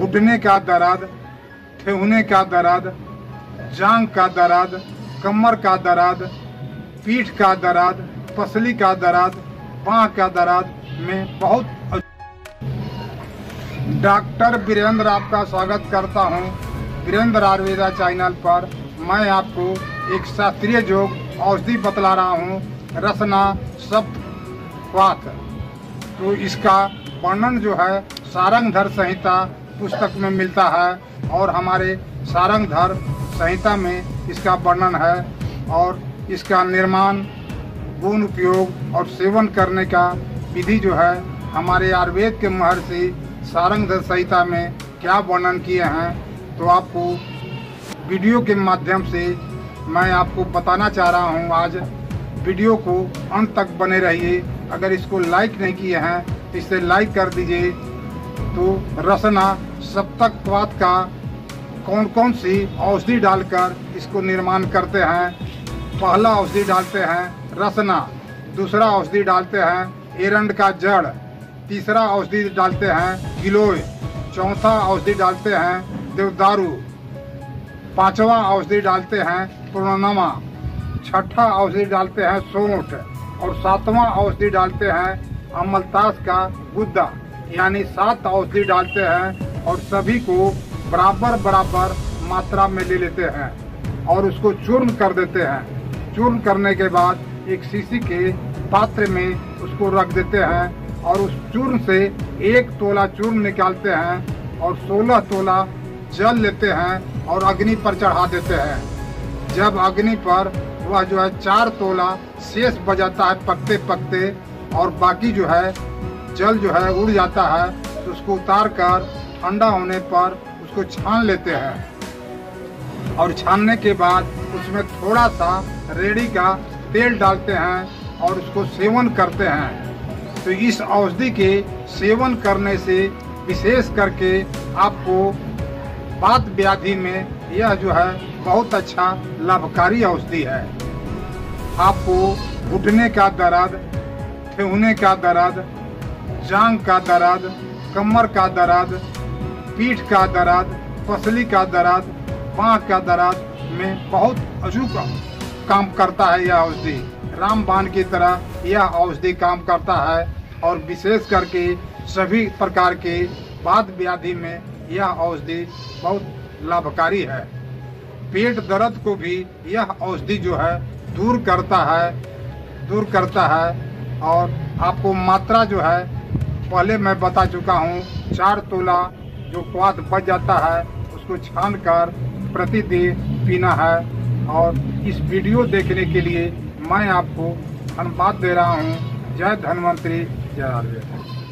घुटने का दर्द, ठेहुने का दर्द, जांघ का दर्द, कमर का दर्द, पीठ का दर्द, पसली का दर्द, बांह का दर्द में बहुत। डॉक्टर वीरेंद्र आपका स्वागत करता हूं वीरेंद्र आयुर्वेदा चैनल पर। मैं आपको एक शास्त्रीय योग औषधि बतला रहा हूं, रसना सप्तक क्वाथ। तो इसका वर्णन जो है सारंगधर संहिता पुस्तक में मिलता है और हमारे सारंगधर संहिता में इसका वर्णन है। और इसका निर्माण, गुण, उपयोग और सेवन करने का विधि जो है हमारे आयुर्वेद के महर्षि सारंगधर संहिता में क्या वर्णन किए हैं, तो आपको वीडियो के माध्यम से मैं आपको बताना चाह रहा हूं। आज वीडियो को अंत तक बने रहिए। अगर इसको लाइक नहीं किए हैं तो इसे लाइक कर दीजिए। तो रसना सप्तक क्वाथ का कौन कौन सी औषधि डालकर इसको निर्माण करते हैं। पहला औषधि डालते हैं रसना, दूसरा औषधि डालते हैं एरंड का जड़, तीसरा औषधि डालते हैं गिलोय, चौथा औषधि डालते हैं देवदारू, पांचवा औषधि डालते हैं पुनर्नवा, छठा औषधि डालते हैं सोठ और सातवां औषधि डालते हैं अमलतास का गुद्दा। यानी 7 औषधि डालते हैं और सभी को बराबर बराबर मात्रा में ले लेते हैं और उसको चूर्ण कर देते हैं। चूर्ण करने के बाद एक शीशी के पात्र में उसको रख देते हैं और उस चूर्ण से 1 तोला चूर्ण निकालते हैं और 16 तोला जल लेते हैं और अग्नि पर चढ़ा देते हैं। जब अग्नि पर वह जो है 4 तोला शेष बजाता है पकते पकते और बाकी जो है जल जो है उड़ जाता है, तो उसको उतार कर ठंडा होने पर उसको छान लेते हैं और छानने के बाद उसमें थोड़ा सा रेड़ी का तेल डालते हैं और उसको सेवन करते हैं। तो इस औषधि के सेवन करने से विशेष करके आपको वात व्याधि में यह जो है बहुत अच्छा लाभकारी औषधि है। आपको घुटने का दर्द, ठेहुने का दर्द, जांघ का दर्द, कमर का दर्द, पीठ का दर्द, पसली का दर्द, बांह का दर्द में बहुत अचूक काम करता है यह औषधि। रामबाण की तरह यह औषधि काम करता है और विशेष करके सभी प्रकार के वात व्याधि में यह औषधि बहुत लाभकारी है। पेट दर्द को भी यह औषधि जो है दूर करता है और आपको मात्रा जो है पहले मैं बता चुका हूँ। 4 तोला जो क्वाथ बच जाता है उसको छान कर प्रतिदिन पीना है। और इस वीडियो देखने के लिए मैं आपको धन्यवाद दे रहा हूं। जय धनवंतरी, जय आयुर्वेद।